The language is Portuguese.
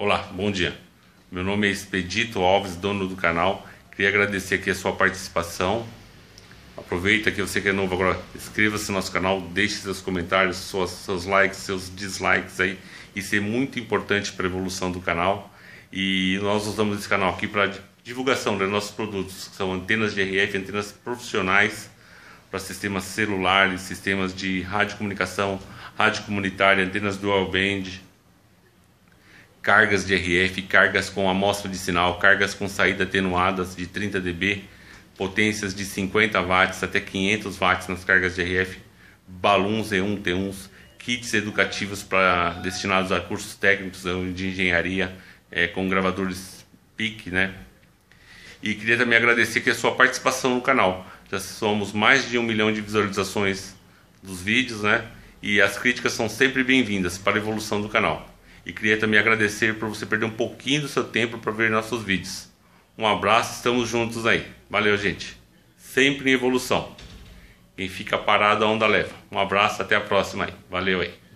Olá, bom dia. Meu nome é Expedito Alves, dono do canal. Queria agradecer aqui a sua participação. Aproveita que você que é novo agora, inscreva-se no nosso canal, deixe seus comentários, seus likes, seus dislikes aí. Isso é muito importante para a evolução do canal. E nós usamos esse canal aqui para divulgação dos nossos produtos, que são antenas de RF, antenas profissionais para sistemas celulares, sistemas de radiocomunicação, rádio comunitária, antenas dual band, cargas de RF, cargas com amostra de sinal, cargas com saída atenuadas de 30 dB, potências de 50 watts até 500 watts nas cargas de RF, balões E1-T1s, kits educativos destinados a cursos técnicos de engenharia, com gravadores PIC, né? E queria também agradecer aqui a sua participação no canal. Já somos mais de 1 milhão de visualizações dos vídeos, né? E as críticas são sempre bem-vindas para a evolução do canal. E queria também agradecer por você perder um pouquinho do seu tempo para ver nossos vídeos. Um abraço, estamos juntos aí. Valeu, gente. Sempre em evolução. Quem fica parado, a onda leva. Um abraço, até a próxima aí. Valeu aí.